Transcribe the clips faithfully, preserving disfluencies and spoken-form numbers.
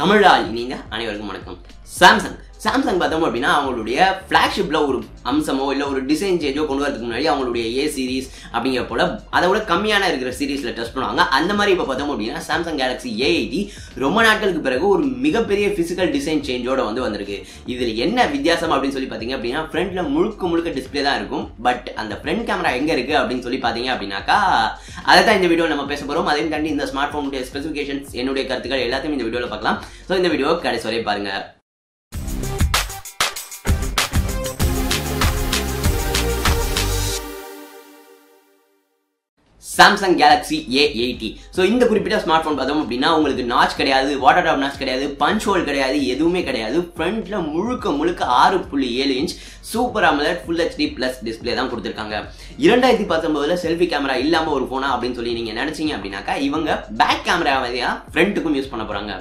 தமிழ் ஆள் இனிந்த அனைவருக்கும் வணக்கம். சாம்சங் சாம்சங் பார்த்தோம் அப்படின்னா அவங்களுடைய ஃப்ளாக்ஷிப்பில் ஒரு அம்சமோ இல்லை ஒரு டிசைன் சேஞ்சோ கொண்டு வரதுக்கு முன்னாடி அவங்களுடைய ஏ சீரிஸ் அப்படிங்கிற போல் அதை விட கம்மியான இருக்கிற சீரீஸில் டெஸ்ட் பண்ணுவாங்க. அந்த மாதிரி இப்போ பார்த்தோம் அப்படின்னா சாம்சங் கேலக்ஸி ஏ எய்ட்டி ரொம்ப நாட்களுக்கு பிறகு ஒரு மிகப்பெரிய ஃபிசிக்கல் டிசைன் சேஞ்சோட வந்து வந்திருக்கு. இதில் என்ன வித்தியாசம் அப்படின்னு சொல்லி பார்த்தீங்க அப்படின்னா ஃப்ரண்ட்டில் முழுக்க முழுக்க டிஸ்பிளே தான் இருக்கும். பட் அந்த ஃப்ரண்ட் கேமரா எங்கே இருக்குது அப்படின்னு சொல்லி பார்த்தீங்க அப்படின்னாக்கா அதை தான் இந்த வீடியோவில் நம்ம பேச போகிறோம். அதையும் தாண்டி இந்த ஸ்மார்ட் ஃபோனுடைய ஸ்பெசிஃபிகேஷன்ஸ் என்னுடைய கருத்துக்கள் எல்லாத்தையும் இந்த வீடியோவில் பார்க்கலாம். ஸோ இந்த வீடியோ கடைசி வரை பாருங்கள். Samsung Galaxy A eighty. So இந்த குறிப்பிட்ட ஸ்மார்ட் ஃபோன் பார்த்தோம் அப்படின்னா உங்களுக்கு நாச் கிடையாது, வாட்டர் டாப் நாச் கிடையாது, பஞ்ச் ஹோல் கிடையாது, எதுவுமே கிடையாது. ஃப்ரண்ட்ல முழுக்க முழுக்க ஆறு புள்ளி ஏழு inch super AMOLED full HD plus display தான் கொடுத்துருக்காங்க. இரண்டாயிரத்தி பத்தொன்பதுல செல்ஃபி கேமரா இல்லாமல் ஒரு ஃபோனா அப்படின்னு சொல்லி நீங்க நினைச்சீங்க அப்படின்னாக்கா இவங்க பேக் கேமரா மாதிரியா ஃப்ரண்ட்டுக்கும் யூஸ் பண்ண போறாங்க.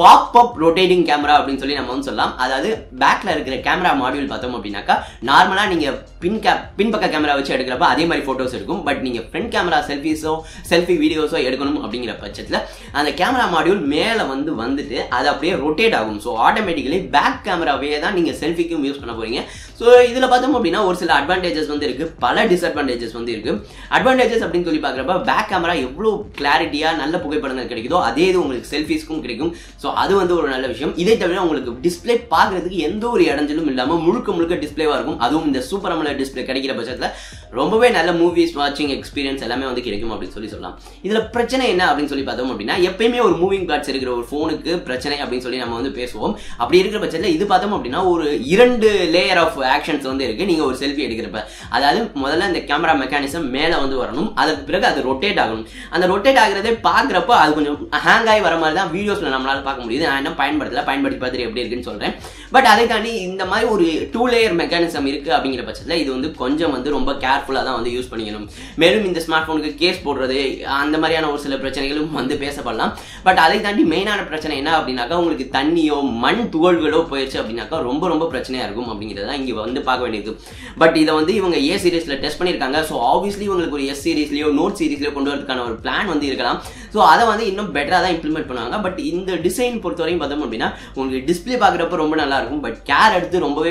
பாப் அப் ரொட்டேட்டிங் கேமரா அப்படின்னு சொல்லி நம்ம வந்து சொல்லலாம். அதாவது பேக்கில் இருக்கிற கேமரா மாடியூல் பார்த்தோம் அப்படின்னாக்கா நார்மலாக நீங்கள் பின் கே பின்பக்க கேமரா வச்சு எடுக்கிறப்ப அதே மாதிரி ஃபோட்டோஸ் இருக்கும். பட் நீங்கள் ஃப்ரண்ட் கேமரா செல்ஃபீஸோ செல்ஃபி வீடியோஸோ எடுக்கணும் அப்படிங்கிற பட்சத்தில் அந்த கேமரா மாடியூல் மேலே வந்து வந்துட்டு அது அப்படியே ரொட்டேட் ஆகும். ஸோ ஆட்டோமேட்டிக்கலி பேக் கேமராவே தான் நீங்கள் செல்ஃபிக்கும் யூஸ் பண்ண போகிறீங்க. ஸோ இதில் பார்த்தோம் அப்படின்னா ஒரு சில அட்வான்டேஜஸ் வந்து இருக்குது, பல டிஸ்அட்வான்டேஜஸ் வந்து இருக்குது. அட்வான்டேஜஸ் அப்படின்னு சொல்லி பார்க்குறப்ப பேக் கேமரா எவ்வளோ கிளாரிட்டியாக நல்ல புகைப்படங்கள் கிடைக்குதோ அதே இது உங்களுக்கு செல்ஃபீஸ்க்கும் கிடைக்கும். ஸோ அது வந்து ஒரு நல்ல விஷயம். இதை தவிர உங்களுக்கு டிஸ்பிளே பார்க்கறதுக்கு எந்த ஒரு இடஞ்சலும் இல்லாமல் முழுக்க முழுக்க டிஸ்பிளேவாக இருக்கும். அதுவும் இந்த சூப்பர் அமோலட் டிஸ்பிளே கிடைக்கிற பட்சத்தில் ரொம்பவே நல்ல மூவிஸ் வாட்சிங் எக்ஸ்பீரியன்ஸ் எல்லாமே வந்து கிடைக்கும் அப்படின்னு சொல்லி சொல்லலாம். இதில் பிரச்சனை என்ன அப்படின்னு சொல்லி பார்த்தோம் அப்படின்னா எப்பயுமே ஒரு மூவிங் பார்ட்ஸ் இருக்கிற ஒரு ஃபோனுக்கு பிரச்சனை அப்படின்னு சொல்லி நம்ம வந்து பேசுவோம். அப்படி இருக்கிற பட்சத்தில் இது பார்த்தோம் அப்படின்னா ஒரு இரண்டு லேயர் ஆஃப் ஆக்ஷன்ஸ் வந்து இருக்குது நீங்கள் ஒரு செல்ஃபி எடுக்கிறப்ப. அதாவது முதல்ல இந்த கேமரா மெக்கானிசம் மேலே வந்து வரணும், அதற்கு பிறகு அது ரொட்டேட் ஆகணும். அந்த ரொட்டேட் ஆகிறதே பார்க்குறப்போ அது கொஞ்சம் ஹேங் ஆகி வர மாதிரி தான் வீடியோஸில் நம்மளால் பார்க்க முடியுது. நான் என்ன பயன்படுத்தல பயன்படுத்தி பார்த்துட்டு எப்படி இருக்குன்னு சொல்கிறேன். பட் அதை தாண்டி இந்த மாதிரி ஒரு டூ லேயர் மெக்கானிசம் இருக்குது அப்படிங்கிற பட்சத்தில் இது வந்து கொஞ்சம் வந்து ரொம்ப கேர்ஃபுல்லாக தான் வந்து யூஸ் பண்ணிக்கணும். மேலும் இந்த ஸ்மார்ட் ஃபோனுக்கு கேஸ் போடுறது அந்த மாதிரியான ஒரு சில பிரச்சனைகளும் வந்து பேசப்படலாம். பட் அதை தாண்டி மெயினான பிரச்சனை என்ன அப்படின்னாக்கா உங்களுக்கு தண்ணியோ மண் துகள்களோ போயிடுச்சு அப்படின்னாக்கா ரொம்ப ரொம்ப பிரச்சனையாக இருக்கும் அப்படிங்கிறதான் இங்கே வந்து பார்க்க வேண்டியது. பட் இதை வந்து இவங்க ஏ சீரீஸில் டெஸ்ட் பண்ணியிருக்காங்க. ஸோ ஆப்வியஸ்லி உங்களுக்கு ஒரு எஸ் சீரீஸ்லையோ நோட் சீரீஸ்லையோ கொண்டு வரதுக்கான ஒரு பிளான் வந்து இருக்கலாம். ஸோ அதை வந்து இன்னும் பெட்டராக தான் இம்ப்ளிமெண்ட் பண்ணுவாங்க. பட் இந்த டிசைன் பொறுத்த வரையும் பார்த்தோம் அப்படின்னா உங்களுக்கு டிஸ்பிளே பார்க்குறப்ப ரொம்ப நல்லா இருக்கும். பட் கேர் எடுத்து ரொம்பவே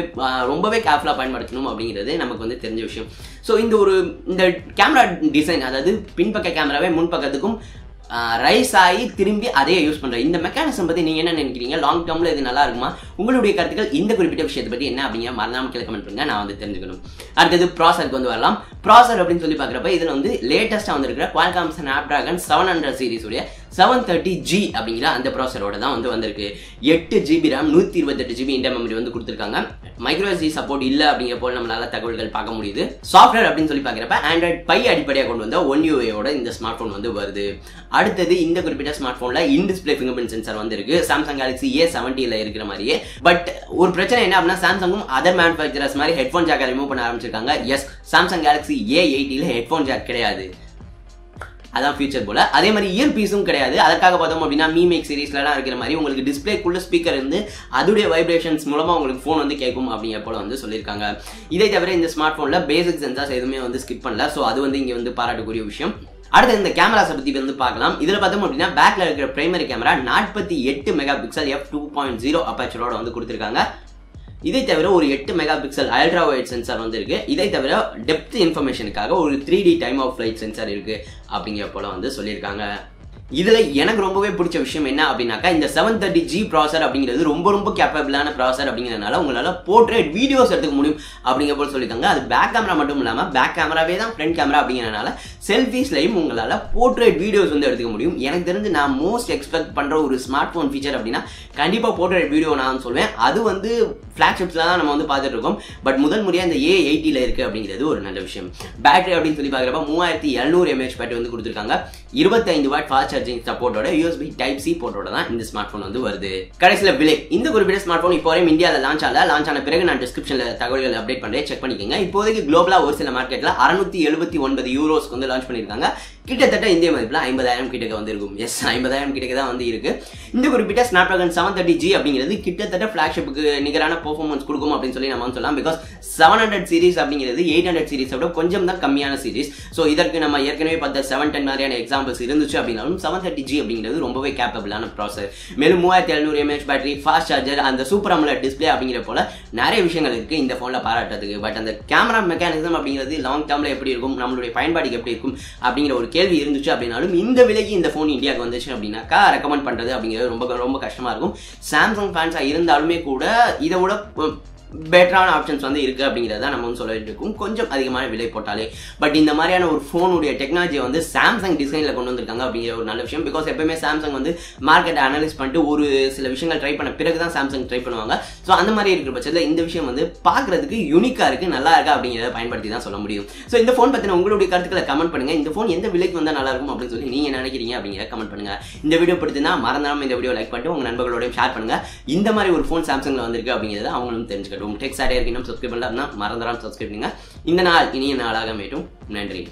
ரொம்பவே கேர்ஃபுல்லாக பயன்படுத்தணும் அப்படிங்கிறது நமக்கு வந்து தெரிஞ்ச விஷயம். ஸோ இந்த ஒரு இந்த கேமரா டிசைன், அதாவது பின்பக்க கேமராவே முன்பக்கத்துக்கும் ரைஸ் ஆகி திரும்பி அதையே யூஸ் பண்ணுறேன். இந்த மெக்கானிசம் பற்றி நீங்கள் என்ன நினைக்கிறீங்க? லாங் டேர்மில் இது நல்லா இருக்குமா? உங்களுடைய கருத்துக்கள் இந்த குறிப்பிட்ட விஷயத்தை பற்றி என்ன அப்படிங்கிற மறந்தாமல் கீழே கமெண்ட் பண்ணுங்க, நான் வந்து தெரிஞ்சுக்கணும். அடுத்தது ப்ராசருக்கு வந்து வரலாம். ப்ராசர் அப்படின்னு சொல்லி பார்க்குறப்ப இதில் வந்து லேட்டஸ்ட்டாக வந்துருக்கிற குவால்காம் ஸ்னாப்டிராகன் செவன் ஹண்ட்ரட் சீரீஸுடைய செவன் தேர்ட்டி ஜி அப்படிங்கிற அந்த ப்ராசரோட தான் வந்து வந்திருக்கு. எட்டு ஜிபி ரேம் நூற்றி இருபத்தெட்டு ஜிபி இன்டர் மெமரி வந்து கொடுத்துருக்காங்க. மைக்ரோஎஸ்டி சப்போர்ட் இல்லை அப்படிங்கிற போல் நம்மளால தகவல்கள் பார்க்க முடியுது. சாஃப்ட்வேர் அப்படின்னு சொல்லி பார்க்குறப்ப ஆண்ட்ராய்ட் பை அடிப்படையாக கொண்டு வந்த ஒன் யூஐயோட இந்த ஸ்மார்ட் ஃபோன் வந்து வருது. அடுத்தது இந்த குறிப்பிட்ட ஸ்மார்ட் ஃபோனில் in display finger print sensor வந்திருக்கு. சாம்சங் கேலக்ஸி ஏ செவன்ட்டியில் இருக்கிற மாதிரியே. பட் ஒரு பிரச்சனை என்ன அப்படின்னா சாம்சங்கும் அதர் மேனுஃபேக்சரர்ஸ் மாதிரி ஹெட்ஃபோன் ஜாக்கை ரிமூவ் பண்ண ஆரம்பிச்சிருக்காங்க. எஸ், சாம்சங் கேலக்ஸி ஏ எயிட்டியில் ஹெட்ஃபோன் ஜாக் கிடையாது, அதான் ஃபியூச்சர் போல. அதே மாதிரி இயர் பீஸும் கிடையாது. அதற்காக பார்த்தோம் அப்படின்னா மீ மேக் சீரீஸ்லாம் இருக்கிற மாதிரி உங்களுக்கு டிஸ்பிளேக்குள்ள ஸ்பீக்கர் இருந்து அதோடைய வைப்ரேஷன்ஸ் மூலமாக உங்களுக்கு ஃபோன் வந்து கேட்கும் அப்படிங்கிற போல வந்து சொல்லியிருக்காங்க. இதை தவிர இந்த ஸ்மார்ட் ஃபோனில் பேசிக் சென்சார்ஸ் எதுவுமே வந்து ஸ்கிப் பண்ணல. ஸோ அது வந்து இங்கே வந்து பாராட்டுக்குரிய விஷயம். அடுத்து இந்த கேமராஸை பற்றி வந்து பார்க்கலாம். இதில் பார்த்தோம் அப்படின்னா பேக்கில் இருக்கிற பிரைமரி கேமரா நாற்பத்தி எட்டு megapixel F two point zero அபேச்சரோட வந்து கொடுத்துருக்காங்க. இதை தவிர ஒரு எட்டு mega pixel ultra wide sensor வந்து இருக்கு. இதை தவிர டெப்த் இன்ஃபர்மேஷனுக்காக ஒரு three D time of flight sensor இருக்கு அப்படிங்கிற போல வந்து சொல்லியிருக்காங்க. இதில் எனக்கு ரொம்பவே பிடிச்ச விஷயம் என்ன அப்படின்னாக்கா இந்த செவன் தேர்ட்டி ஜி ப்ராசர் அப்படிங்கிறது ரொம்ப ரொம்ப கேப்பபிளான ப்ராசர் அப்படிங்கிறதுனால உங்களால் போர்ட்ரேட் வீடியோஸ் எடுத்துக்க முடியும் அப்படிங்கிற போல் சொல்லியிருக்காங்க. அது பேக் கேமரா மட்டும் இல்லாமல் பேக் கேமராவே தான் ஃப்ரண்ட் கேமரா அப்படிங்கிறதுனால செல்ஃபீஸ்லையும் உங்களால் போர்ட்ரேட் வீடியோஸ் வந்து எடுத்துக்க முடியும். எனக்கு தெரிஞ்சு நான் மோஸ்ட் எக்ஸ்பெக்ட் பண்ணுற ஒரு ஸ்மார்ட் ஃபோன் ஃபீச்சர் அப்படின்னா கண்டிப்பாக போர்ட்ரேட் வீடியோ நான் சொல்வேன். அது வந்து ஃப்ளாக்ஷிப்ஸில் தான் நம்ம வந்து பார்த்துட்டு இருக்கோம். பட் முதல் முறையாக இந்த ஏ எயிட்டியில் இருக்குது அப்படிங்கிறது ஒரு நல்ல விஷயம். பேட்டரி அப்படின்னு சொல்லி பார்க்குறப்ப மூவாயிரத்தி எழுநூறு எம்ஏஹெச் பேட்டரி வந்து கொடுத்துருக்காங்க. இருபத்தைந்து வாட் ஃபாஸ்ட் சார்ஜிங் சப்போர்ட்டோட யூஎஸ்பி டைப் சி போர்ட்டோட தான் இந்த ஸ்மார்ட் ஃபோன் வந்து வருது. கடைசியில் விலை. இந்த குறிப்பிட்ட ஸ்மார்ட் ஃபோன் இப்போ வரையும் இந்தியாவில் லான்ச் ஆகல. லான்ச் ஆன பிறகு நான் டிஸ்கிரிப்ஷனில் தகவல்கள் அப்டேட் பண்ணுறேன், செக் பண்ணிக்கோங்க. இப்போதைக்கு குளோபலாக ஒரு சில மார்க்கெட்டில் அறுநூத்தி எழுபத்தி ஒன்பது யூரோஸ்க்கு வந்து லான்ச் பண்ணியிருக்காங்க. கிட்டத்தட்ட இந்த மதிப்புல ஐம்பதாயிரம் கிட்டக்க வந்திருக்கும். எஸ் ஐம்பதாயிரம் கிட்டக்க தான் வந்து இருக்கு. இந்த குறிப்பிட்ட Snapdragon seven thirty G அப்படிங்கிறது கிட்டத்தட்ட ஃபிளாக்ஷிப்புக்கு நிகரான பெர்ஃபார்மன்ஸ் கொடுக்கும் அப்படின்னு சொல்லி நம்ம சொல்லலாம். பிகாஸ் seven hundred சீரிஸ் அப்படிங்கிறது eight hundred சீரிஸை விட கொஞ்சம் தான் கம்மியான சீரிஸ். சோ இதற்கு நம்ம ஏற்கனவே பார்த்த seven ten மாதிரியான எக்ஸாம்பிள்ஸ் இருந்துச்சு அப்படினாலும் seven thirty G அப்படிங்கிறது ரொம்பவே கேப்பபிளான ப்ராசஸர். மேலும் மூவாயிரத்து எழுநூறு M A H battery, fast charger, அந்த சூப்பர் AMOLED டிஸ்ப்ளே அப்படிங்கிற போல நிறைய விஷயங்கள் இருக்கு இந்த போன்ல பாராட்டதுக்கு. பட் அந்த கேமரா மெக்கானிசம் அப்படிங்கிறது லாங் டேர்ம்ல எப்படி இருக்கும், நம்மளுடைய பயன்பாடுக்கு எப்படி இருக்கும் அப்படிங்கிற ஒரு கேள்வி இருந்துச்சு அப்படின்னாலும் இந்த விலைக்கு இந்த போன் இந்தியாவுக்கு வந்துச்சு அப்படின்னாக்கா ரெக்கமெண்ட் பண்றது அப்படிங்கிறது ரொம்ப ரொம்ப கஷ்டமா இருக்கும். சாம்சங் ஃபேன்ஸா இருந்தாலுமே கூட இதை விட பெட்டரான ஆப்ஷன்ஸ் வந்து இருக்குது அப்படிங்கிறத நம்ம வந்து சொல்லிட்டு இருக்கோம், கொஞ்சம் அதிகமான விலை போட்டாலே. பட் இந்த மாதிரியான ஒரு ஃபோனுடைய டெக்னாலஜியை வந்து சாம்சங் டிசைனில் கொண்டு வந்திருக்காங்க அப்படிங்கிற ஒரு நல்ல விஷயம். பிகாஸ் எப்பவுமே சாம்சங் வந்து மார்க்கெட்டை அனலைஸ் பண்ணிட்டு ஒரு சில விஷயங்கள் ட்ரை பண்ண பிறகு தான் சாம்சங் ட்ரை பண்ணுவாங்க. ஸோ அந்த மாதிரி இருக்கிற பட்சத்தில் இந்த விஷயம் வந்து பார்க்குறதுக்கு யூனிக்காக இருக்குது, நல்லா இருக்கா அப்படிங்கிறத பயன்படுத்தி தான் சொல்ல முடியும். ஸோ இந்த ஃபோன் பற்றின உங்களுடைய கருத்துக்களை கமெண்ட் பண்ணுங்கள். இந்த ஃபோன் எந்த விலைக்கு வந்தால் நல்லா இருக்கும் அப்படின்னு சொல்லி நீங்கள் நினைக்கிறீங்க அப்படிங்கிற கமெண்ட் பண்ணுங்கள். இந்த வீடியோ பிடிச்சிருந்தா மறந்துடாமல் இந்த வீடியோ லைக் பண்ணிட்டு உங்கள் நண்பர்களோடையும் ஷேர் பண்ணுங்கள். இந்த மாதிரி ஒரு ஃபோன் சாம்சங்கில் வந்திருக்கு அப்படிங்கிறத அவங்களும் தெரிஞ்சுக்கணும். டெக் சாரியா இருக்கணும். சப்ஸ்கிரைப் பண்ணலாம் மறந்துடாம சப்ஸ்கிரைப் பண்ணுங்க. இந்த நாள் இனிய நாளாக மேட்டும். நன்றி.